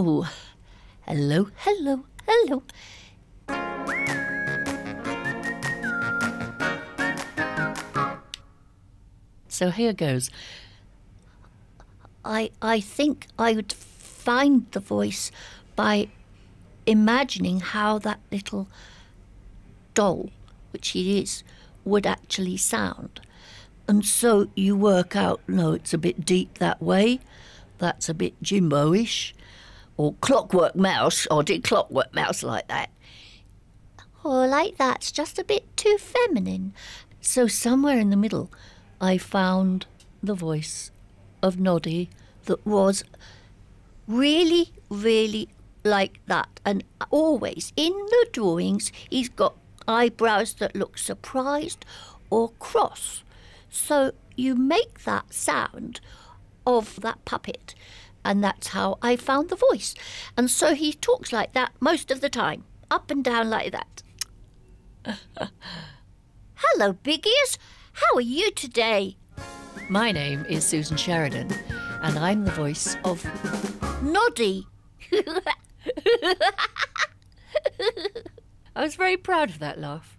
Oh, hello, hello, hello. So here goes. I think I would find the voice by imagining how that little doll, which he is, would actually sound. And so you work out, no, it's a bit deep that way, that's a bit Jimbo-ish, or Clockwork Mouse, or did Clockwork Mouse like that? Or like that's just a bit too feminine. So somewhere in the middle, I found the voice of Noddy that was really, really like that. And always, in the drawings, he's got eyebrows that look surprised or cross. So you make that sound of that puppet, and that's how I found the voice. And so he talks like that most of the time, up and down like that. Hello, Big Ears. How are you today? My name is Susan Sheridan, and I'm the voice of Noddy. I was very proud of that laugh.